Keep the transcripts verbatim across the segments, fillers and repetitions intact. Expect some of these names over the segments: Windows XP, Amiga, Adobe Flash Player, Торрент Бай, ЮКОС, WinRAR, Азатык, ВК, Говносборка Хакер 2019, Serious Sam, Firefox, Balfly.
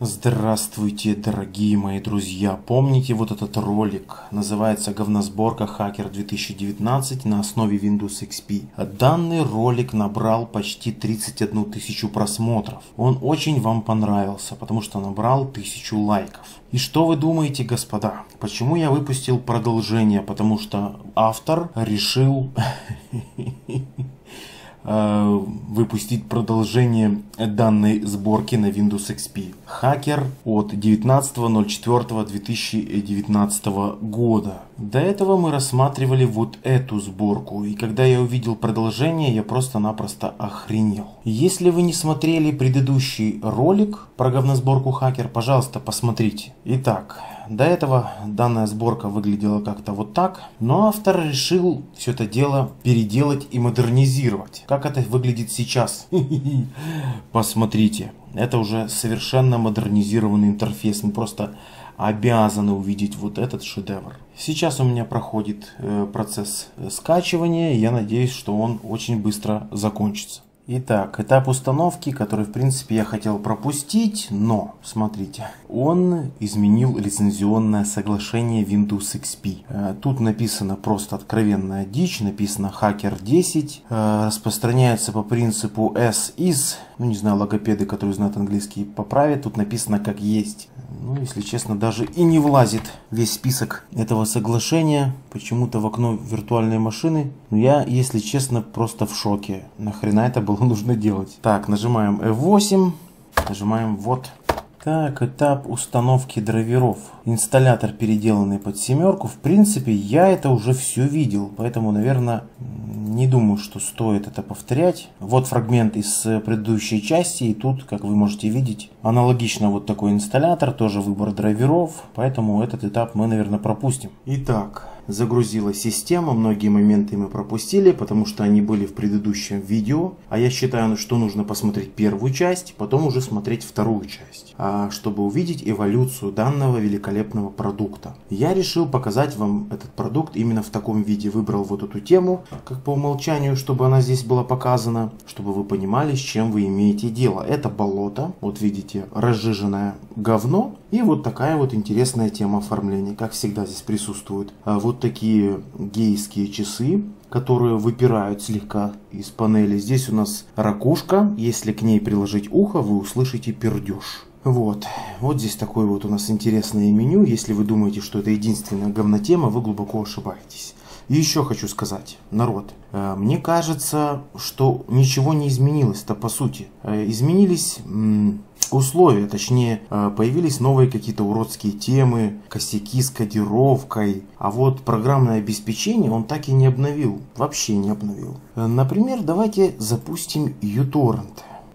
Здравствуйте, дорогие мои друзья! Помните вот этот ролик? Называется «Говносборка Хакер две тысячи девятнадцать на основе Windows икс пи». Данный ролик набрал почти тридцать одну тысячу просмотров. Он очень вам понравился, потому что набрал тысячу лайков. И что вы думаете, господа? Почему я выпустил продолжение? Потому что автор решил выпустить продолжение данной сборки на Windows икс пи. Хакер от девятнадцатого ноль четвёртого две тысячи девятнадцатого года. До этого мы рассматривали вот эту сборку, и когда я увидел продолжение, я просто-напросто охренел. Если вы не смотрели предыдущий ролик про говносборку Хакер, пожалуйста, посмотрите. Итак, до этого данная сборка выглядела как-то вот так, но автор решил все это дело переделать и модернизировать. Как это выглядит сейчас? Посмотрите, это уже совершенно модернизированный интерфейс, мы просто обязаны увидеть вот этот шедевр. Сейчас у меня проходит процесс скачивания, я надеюсь, что он очень быстро закончится. Итак, этап установки, который, в принципе, я хотел пропустить, но, смотрите, он изменил лицензионное соглашение Windows икс пи. Тут написано просто откровенная дичь, написано «Хакер десять», распространяется по принципу «as is», ну, не знаю, логопеды, которые знают английский, поправят, тут написано «как есть». Ну, если честно, даже и не влазит весь список этого соглашения почему-то в окно виртуальной машины. Но я, если честно, просто в шоке. Нахрена это было нужно делать? Так, нажимаем эф восемь, нажимаем вот. Так, этап установки драйверов. Инсталлятор, переделанный под семерку. В принципе, я это уже все видел, поэтому, наверное, не думаю, что стоит это повторять. Вот фрагмент из предыдущей части, и тут, как вы можете видеть, аналогично вот такой инсталлятор, тоже выбор драйверов, поэтому этот этап мы, наверное, пропустим. Итак, загрузила система, многие моменты мы пропустили, потому что они были в предыдущем видео, а я считаю, что нужно посмотреть первую часть, потом уже смотреть вторую часть, чтобы увидеть эволюцию данного великолепного продукта. Я решил показать вам этот продукт именно в таком виде, выбрал вот эту тему, как по умолчанию, чтобы она здесь была показана, чтобы вы понимали, с чем вы имеете дело. Это болото, вот видите, разжиженное говно, и вот такая вот интересная тема оформления, как всегда здесь присутствует. Вот такие гейские часы, которые выпирают слегка из панели. Здесь у нас ракушка, если к ней приложить ухо, вы услышите пердеж. Вот, вот здесь такое вот у нас интересное меню. Если вы думаете, что это единственная говнотема, вы глубоко ошибаетесь. И еще хочу сказать, народ, мне кажется, что ничего не изменилось-то по сути. Изменились условия, точнее, появились новые какие-то уродские темы, косяки с кодировкой. А вот программное обеспечение он так и не обновил, вообще не обновил. Например, давайте запустим ЮКОС.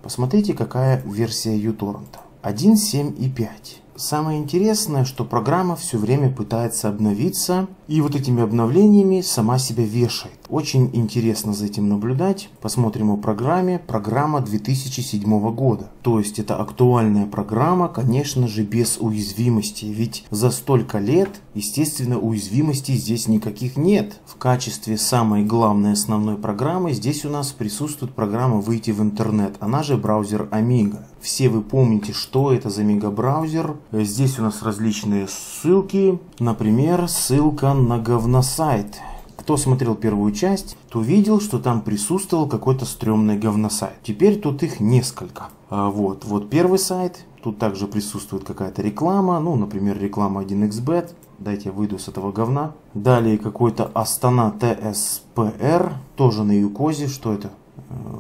Посмотрите, какая версия ЮКОС. один точка семь точка пять. Самое интересное, что программа все время пытается обновиться, и вот этими обновлениями сама себя вешает. Очень интересно за этим наблюдать. Посмотрим о программе. Программа две тысячи седьмого года. То есть это актуальная программа, конечно же, без уязвимости. Ведь за столько лет, естественно, уязвимостей здесь никаких нет. В качестве самой главной основной программы здесь у нас присутствует программа «Выйти в интернет». Она же браузер Amiga. Все вы помните, что это за мегабраузер. Здесь у нас различные ссылки. Например, ссылка на говносайт. Кто смотрел первую часть, то видел, что там присутствовал какой-то стрёмный говносайт. Теперь тут их несколько. Вот, вот первый сайт. Тут также присутствует какая-то реклама. Ну, например, реклама один икс бет. Дайте я выйду с этого говна. Далее какой-то Астана тэ эс пэ эр. Тоже на ЮКОСе. Что это?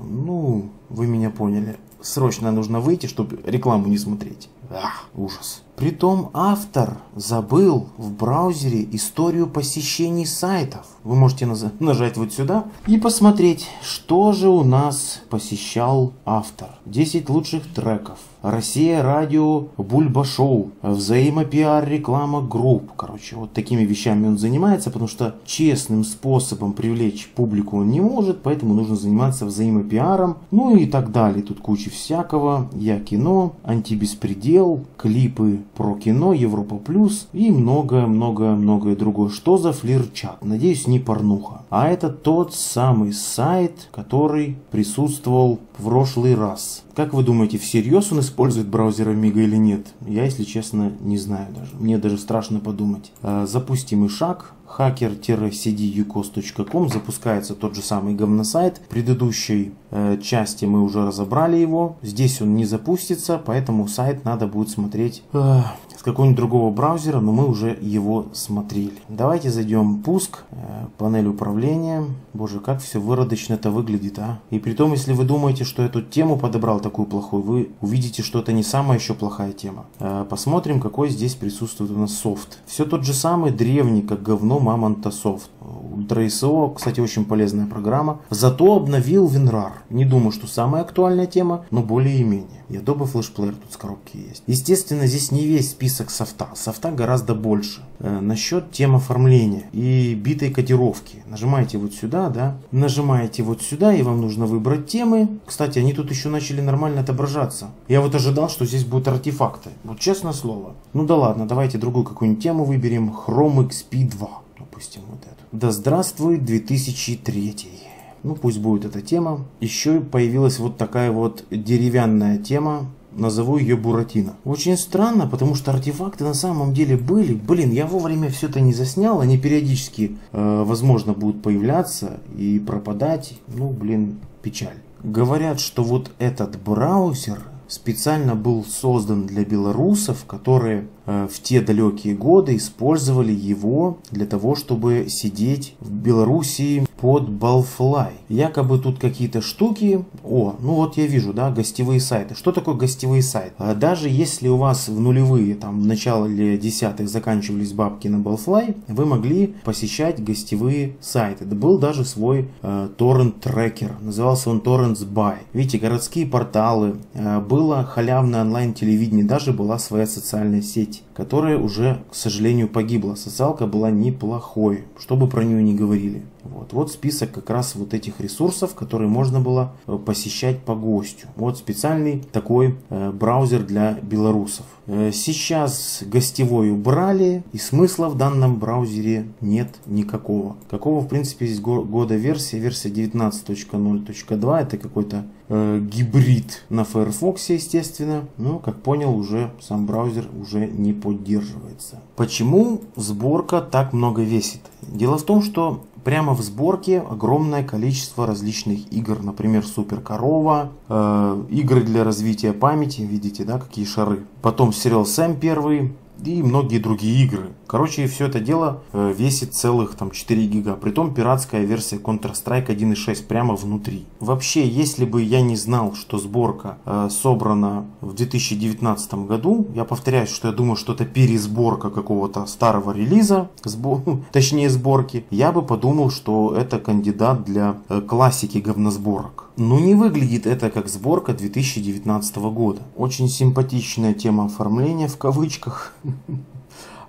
Ну, вы меня поняли. Срочно нужно выйти, чтобы рекламу не смотреть. Ах, ужас. Притом автор забыл в браузере историю посещений сайтов. Вы можете нажать вот сюда и посмотреть, что же у нас посещал автор. десять лучших треков. Россия, радио, Бульба-шоу, взаимопиар, реклама групп. Короче, вот такими вещами он занимается, потому что честным способом привлечь публику он не может, поэтому нужно заниматься взаимопиаром. Ну и и так далее. Тут куча всякого. Я кино, антибеспредел, клипы про кино, Европа плюс и многое-многое-многое другое. Что за флирчат? Надеюсь, не порнуха. А это тот самый сайт, который присутствовал в прошлый раз. Как вы думаете, всерьез он использует браузер Amiga или нет? Я, если честно, не знаю даже. Мне даже страшно подумать. Запустим и шаг. хакер-си ди ю кос точка ком запускается тот же самый говносайт. В предыдущей э, части мы уже разобрали его. Здесь он не запустится, поэтому сайт надо будет смотреть э, с какого-нибудь другого браузера, но мы уже его смотрели. Давайте зайдем в пуск, э, панель управления. Боже, как все выродочно-то выглядит, а? И при том, если вы думаете, что эту тему подобрал такую плохую, вы увидите, что это не самая еще плохая тема. Э, посмотрим, какой здесь присутствует у нас софт. Все тот же самый, древний, как говно, Мамонта софт. Ультра-ай эс о, кстати, очень полезная программа. Зато обновил WinRAR. Не думаю, что самая актуальная тема, но более-менее. И Adobe Flash Player тут с коробки есть. Естественно, здесь не весь список софта. Софта гораздо больше. Э, насчет тем оформления и битой кодировки. Нажимаете вот сюда, да. Нажимаете вот сюда, и вам нужно выбрать темы. Кстати, они тут еще начали нормально отображаться. Я вот ожидал, что здесь будут артефакты. Вот честное слово. Ну да ладно, давайте другую какую-нибудь тему выберем. Chrome икс пи два. Допустим, вот эту. Да здравствует две тысячи третий. Ну, пусть будет эта тема. Еще появилась вот такая вот деревянная тема. Назову ее Буратино. Очень странно, потому что артефакты на самом деле были. Блин, я вовремя все это не заснял. Они периодически, э, возможно, будут появляться и пропадать. Ну, блин, печаль. Говорят, что вот этот браузер специально был создан для белорусов, которые э, в те далекие годы использовали его для того, чтобы сидеть в Белоруссии под Balfly. Якобы тут какие-то штуки. О, ну вот я вижу, да, гостевые сайты. Что такое гостевые сайты? А даже если у вас в нулевые, там, в начале десятых заканчивались бабки на Balfly, вы могли посещать гостевые сайты. Да был даже свой э, торрент-трекер. Назывался он Торрент Бай. Видите, городские порталы, э, было халявное онлайн-телевидение, даже была своя социальная сеть, которая уже, к сожалению, погибла. Социалка была неплохой, что бы про нее ни говорили. Вот, вот список как раз вот этих ресурсов, которые можно было посещать по гостю. Вот специальный такой э, браузер для белорусов. Э, сейчас гостевой убрали, и смысла в данном браузере нет никакого. Какого, в принципе, здесь года версия? Версия девятнадцать точка ноль точка два. Это какой-то э, гибрид на Firefox, естественно. Но, как понял, уже сам браузер уже не поддерживается. Почему сборка так много весит? Дело в том, что прямо в сборке огромное количество различных игр. Например, Супер Корова, э, игры для развития памяти. Видите, да, какие шары. Потом Serious Sam первый и многие другие игры. Короче, все это дело э, весит целых там четыре гига. Притом пиратская версия Counter-Strike один и шесть прямо внутри. Вообще, если бы я не знал, что сборка э, собрана в две тысячи девятнадцатом году, я повторяюсь, что я думаю, что это пересборка какого-то старого релиза, сбо... точнее сборки, я бы подумал, что это кандидат для э, классики говносборок. Но не выглядит это как сборка две тысячи девятнадцатого года. Очень симпатичная тема оформления в кавычках.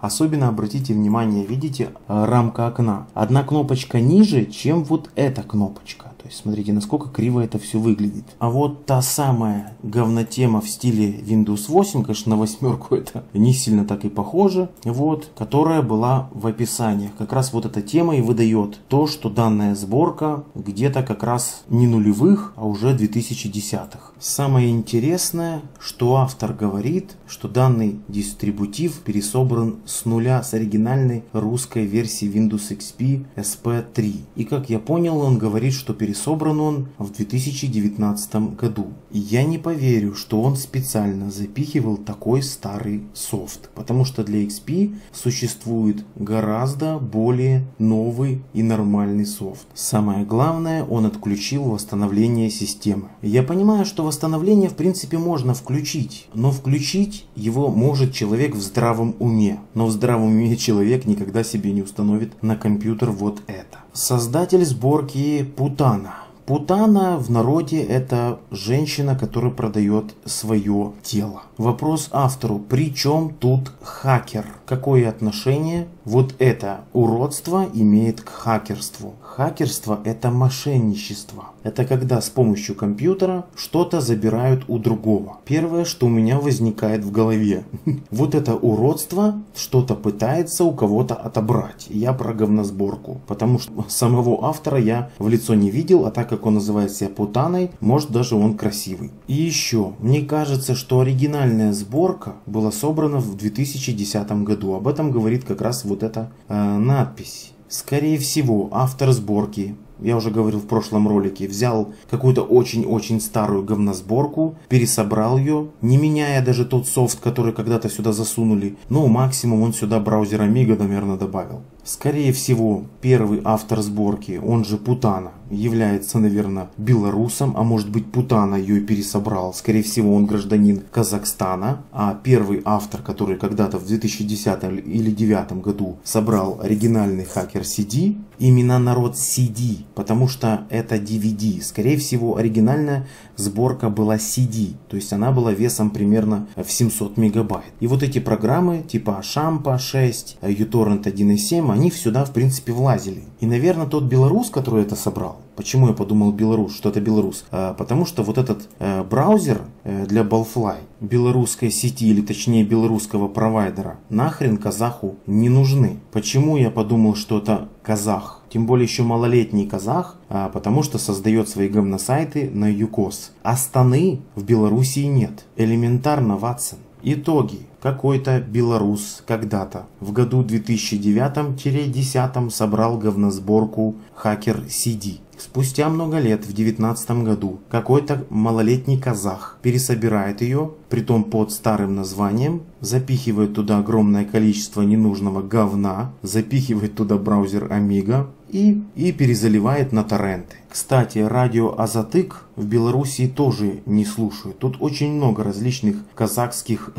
Особенно обратите внимание, видите, рамка окна. Одна кнопочка ниже, чем вот эта кнопочка. То есть смотрите, насколько криво это все выглядит. А вот та самая говнотема в стиле Windows восемь, конечно, на восьмерку это не сильно так и похоже, вот, которая была в описаниях. Как раз вот эта тема и выдает то, что данная сборка где-то как раз не нулевых, а уже две тысячи десятых. Самое интересное, что автор говорит, что данный дистрибутив пересобран с нуля, с оригинальной русской версии Windows икс пи эс пи три. И как я понял, он говорит, что пересобран он в две тысячи девятнадцатом году. И я не поверю, что он специально запихивал такой старый софт, потому что для икс пи существует гораздо более новый и нормальный софт. Самое главное, он отключил восстановление системы. Я понимаю, что восстановление в принципе можно включить, но включить его может человек в здравом уме. Но в здравом уме человек никогда себе не установит на компьютер вот это. Создатель сборки Путана Путана в народе — это женщина, которая продает свое тело. Вопрос автору: при чем тут хакер? Какое отношение вот это уродство имеет к хакерству? Хакерство — это мошенничество. Это когда с помощью компьютера что-то забирают у другого. Первое, что у меня возникает в голове. Вот это уродство что-то пытается у кого-то отобрать. Я про говносборку. Потому что самого автора я в лицо не видел, а так как он называет себя Путаной, может даже он красивый. И еще, мне кажется, что оригинальная сборка была собрана в две тысячи десятом году. Об этом говорит как раз вот эта э, надпись. Скорее всего, автор сборки, я уже говорил в прошлом ролике, взял какую-то очень-очень старую говносборку, пересобрал ее, не меняя даже тот софт, который когда-то сюда засунули. Ну, максимум он сюда браузер Amiga, наверное, добавил. Скорее всего, первый автор сборки, он же Путана, является, наверное, белорусом, а может быть, Путана ее и пересобрал. Скорее всего, он гражданин Казахстана, а первый автор, который когда-то в две тысячи десятом или две тысячи девятом году собрал оригинальный хакер си ди, именно народ си ди, потому что это ди ви ди. Скорее всего, оригинальная сборка была си ди, то есть она была весом примерно в семьсот мегабайт. И вот эти программы типа Шампа шесть, ЮКОС один и семь, они сюда в принципе влазили. И, наверное, тот белорус, который это собрал, почему я подумал белорус, что это белорус? А, потому что вот этот э, браузер э, для Balfly, белорусской сети, или точнее белорусского провайдера, нахрен казаху не нужны. Почему я подумал, что это казах? Тем более еще малолетний казах, а, потому что создает свои говносайты на ЮКОС. Астаны в Белоруссии нет. Элементарно, Ватсон. Итоги. Какой-то белорус когда-то в году две тысячи девятом — две тысячи десятом собрал говносборку хакер си ди. Спустя много лет, в две тысячи девятнадцатом году, какой-то малолетний казах пересобирает ее, притом под старым названием, запихивает туда огромное количество ненужного говна, запихивает туда браузер Amiga и, и перезаливает на торренты. Кстати, радио Азатык в Белоруссии тоже не слушают. Тут очень много различных казахских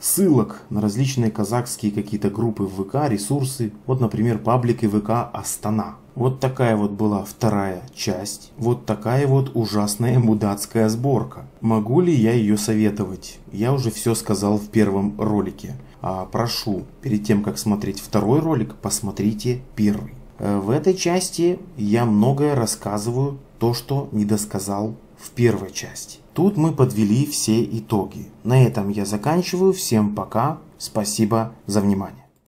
ссылок на различные казахские какие-то группы в ВК, ресурсы. Вот, например, паблики ВК Астана. Вот такая вот была вторая часть. Вот такая вот ужасная мудацкая сборка. Могу ли я ее советовать? Я уже все сказал в первом ролике. А прошу, перед тем как смотреть второй ролик, посмотрите первый. В этой части я многое рассказываю, то, что не досказал в первой части. Тут мы подвели все итоги. На этом я заканчиваю. Всем пока. Спасибо за внимание.